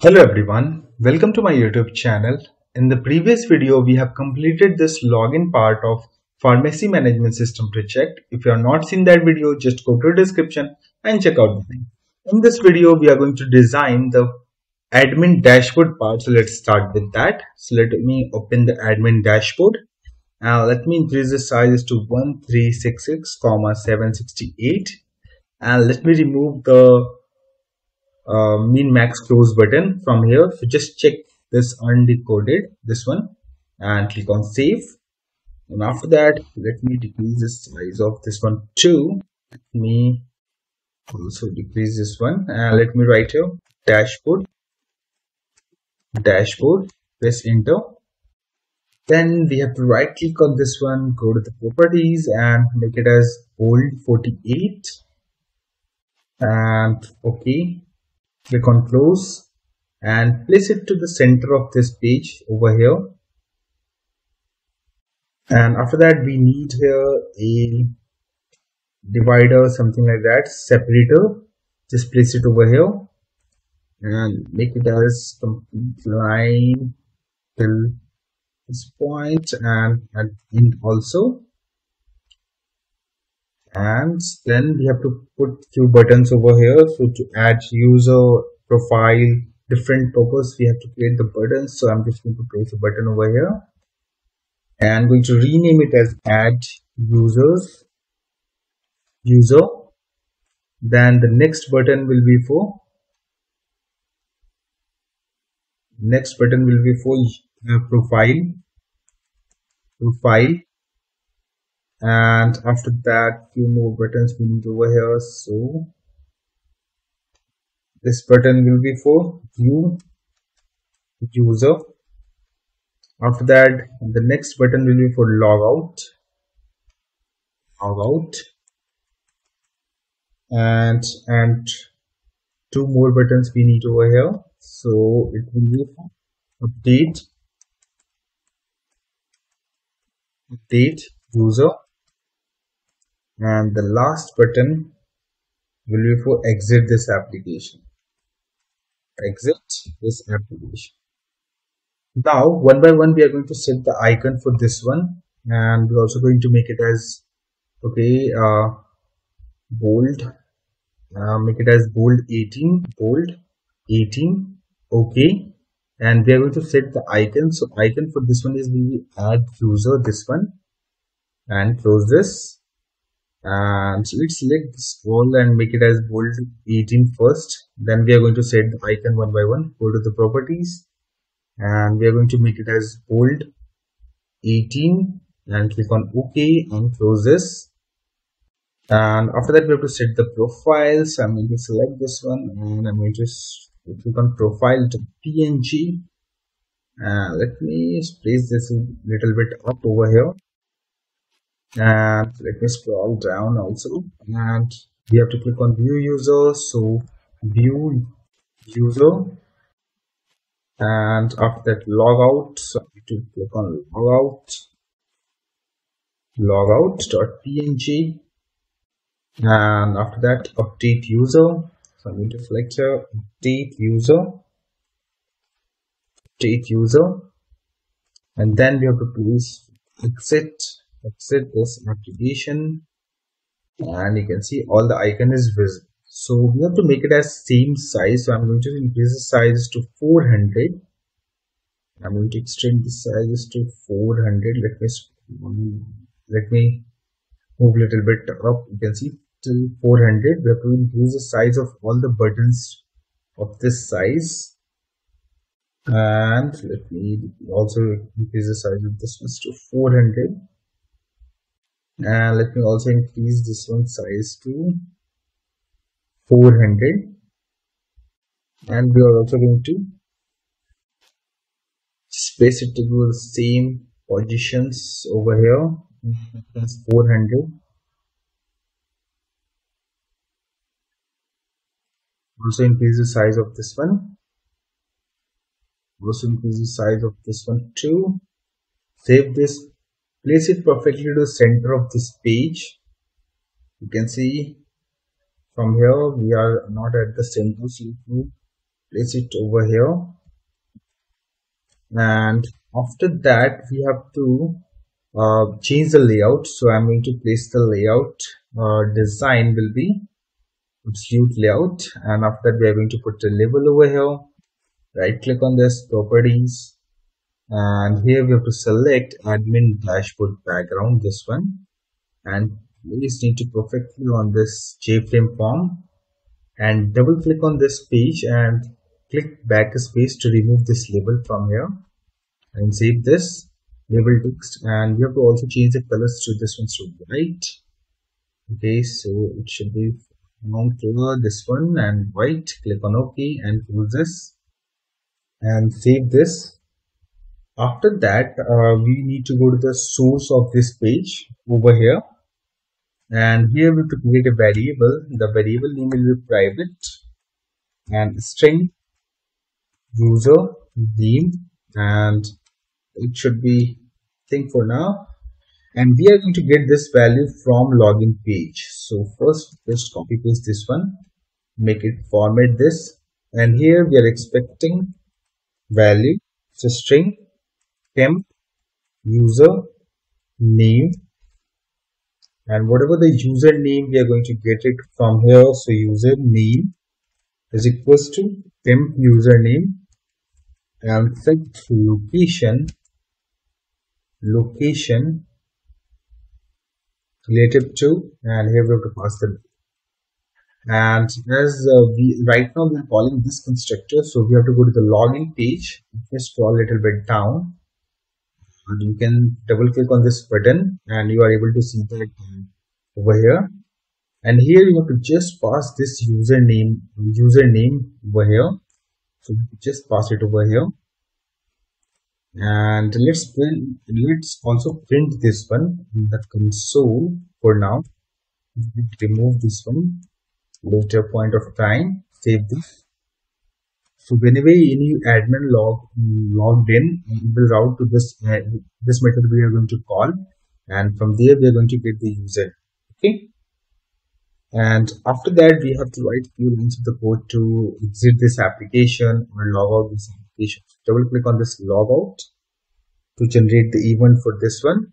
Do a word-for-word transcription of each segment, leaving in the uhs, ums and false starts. Hello everyone, welcome to my YouTube channel. In the previous video, we have completed this login part of Pharmacy Management System project. If you have not seen that video, just go to the description and check out the thing. In this video, we are going to design the admin dashboard part. So let's start with that. So let me open the admin dashboard. Now let me increase the size to one three six six, seven six eight. And let me remove the Uh, min max close button from here. So just check this undecoded, this one, and click on save. And after that, let me decrease the size of this one too. Let me also decrease this one and let me write here dashboard, dashboard, press enter. Then we have to right click on this one, go to the properties and make it as bold forty-eight and okay. Click on close and place it to the center of this page over here. And after that, we need here a divider, something like that, separator. Just place it over here and make it as complete line till this point and at the end also. And then we have to put few buttons over here. So to add user, profile, different purpose, we have to create the buttons. So I'm just going to place a button over here. And I'm going to rename it as add users, user. Then the next button will be for, next button will be for uh, profile, profile. And after that, few more buttons we need over here. So this button will be for view user. After that, the next button will be for logout, logout, and and two more buttons we need over here. So it will be for update, update user. And the last button will be for exit this application, exit this application. Now one by one we are going to set the icon for this one, and we're also going to make it as okay uh, bold, uh, make it as bold eighteen, bold eighteen, okay. And we are going to set the icon. So icon for this one is we add user, this one, and close this. And so let's select this wall and make it as bold eighteen first. Then we are going to set the icon one by one. Go to the properties and we are going to make it as bold eighteen and click on OK and close this. And after that, we have to set the profiles. So I'm going to select this one and I'm going to click on profile to P N G. Uh, let me place this a little bit up over here. And let me scroll down also, and we have to click on view user. So view user, and after that logout. So I have to click on logout, logout.png, and after that update user. So I'm going to select here update user, update user, and then we have to place exit, exit this application. And you can see all the icon is visible. So we have to make it as same size. So I'm going to increase the size to four hundred. I'm going to extend the size to four hundred. Let me let me move a little bit up. You can see till four hundred. We have to increase the size of all the buttons of this size. And let me also increase the size of this one to four hundred. And let me also increase this one size to four hundred. And we are also going to space it to the same positions over here. That's four hundred. Also increase the size of this one. Also increase the size of this one too. Save this. Place it perfectly to the center of this page. You can see from here we are not at the center, so place it over here, and after that we have to uh, change the layout. So I'm going to place the layout uh, design will be absolute layout, and after that we are going to put the label over here. Right click on this, properties, and here we have to select admin dashboard background, this one, and we just need to perfectly on this JFrame form and double click on this page and click backspace to remove this label from here and save this label text. And we have to also change the colors to this one, so white. Okay, so it should be mount over this one and white. Click on OK and close this and save this. After that uh, we need to go to the source of this page over here, and here we have to create a variable. The variable name will be private and string user name, and it should be thing for now, and we are going to get this value from login page. So first just copy paste this one, make it format this, and here we are expecting value, so string temp user name, and whatever the username we are going to get it from here. So username is equals to temp username, and set location location relative to, and here we have to pass the, and as uh, we right now we are calling this constructor, so we have to go to the login page. Just scroll a little bit down and you can double click on this button and you are able to see that over here, and here you have to just pass this username username over here, so just pass it over here, and let's print, let's also print this one in the console for now. Let's remove this one later point of time, save this. So whenever any admin log logged in, it will route to this uh, this method we are going to call, and from there we are going to get the user. Okay, and after that we have to write few lines of the code to exit this application or log out this application. Double click on this log out to generate the event for this one,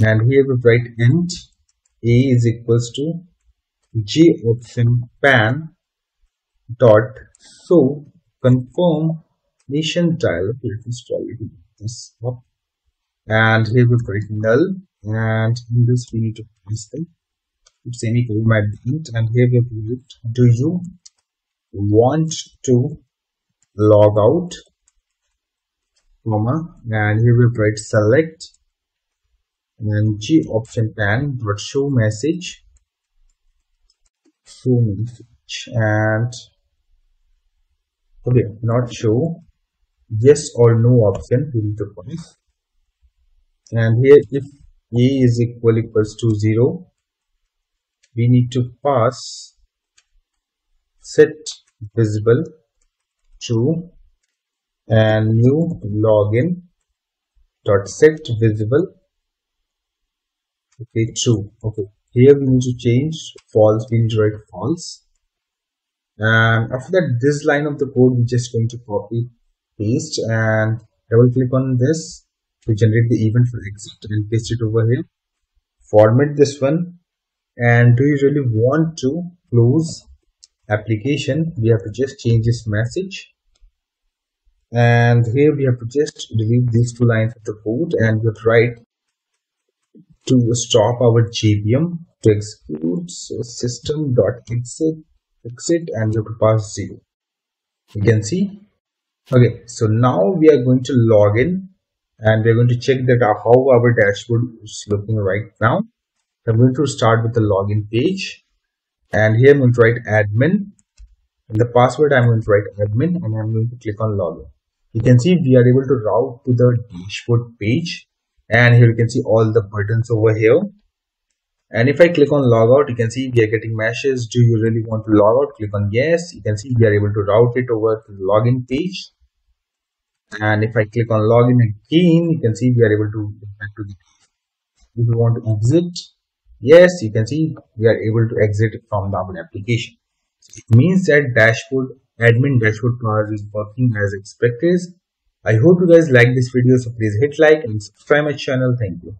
and here we write int a is equals to j option pan dot so confirm nation dialog. Let me scroll this up, and here we've got null, and in this we need to pass the semicolon at the end, and here we have written, do you want to log out, comma, and here we write select and g option pan dot show message show message and okay, not show, yes or no option we need to pass, and here if a is equal equals to zero, we need to pass set visible true and new login dot set visible, okay, true. Okay, here we need to change false, we need to write false. And after that this line of the code we're just going to copy paste and double click on this to generate the event for exit and paste it over here, format this one, and do you really want to close application, we have to just change this message, and here we have to just delete these two lines of the code and we have to write to stop our J V M to execute, so system.exit exit, and you have to pass zero. You can see. Okay, so now we are going to log in and we are going to check that how our dashboard is looking right now. I'm going to start with the login page, and here I'm going to write admin, and the password I'm going to write admin, and I'm going to click on login. You can see we are able to route to the dashboard page, and here you can see all the buttons over here. And if I click on log out, you can see we are getting messages. Do you really want to log out? Click on yes. You can see we are able to route it over to the login page. And if I click on login again, you can see we are able to get back to the page. If you want to exit, yes, you can see we are able to exit from the application. It means that dashboard admin dashboard part is working as expected. I hope you guys like this video, so please hit like and subscribe my channel. Thank you.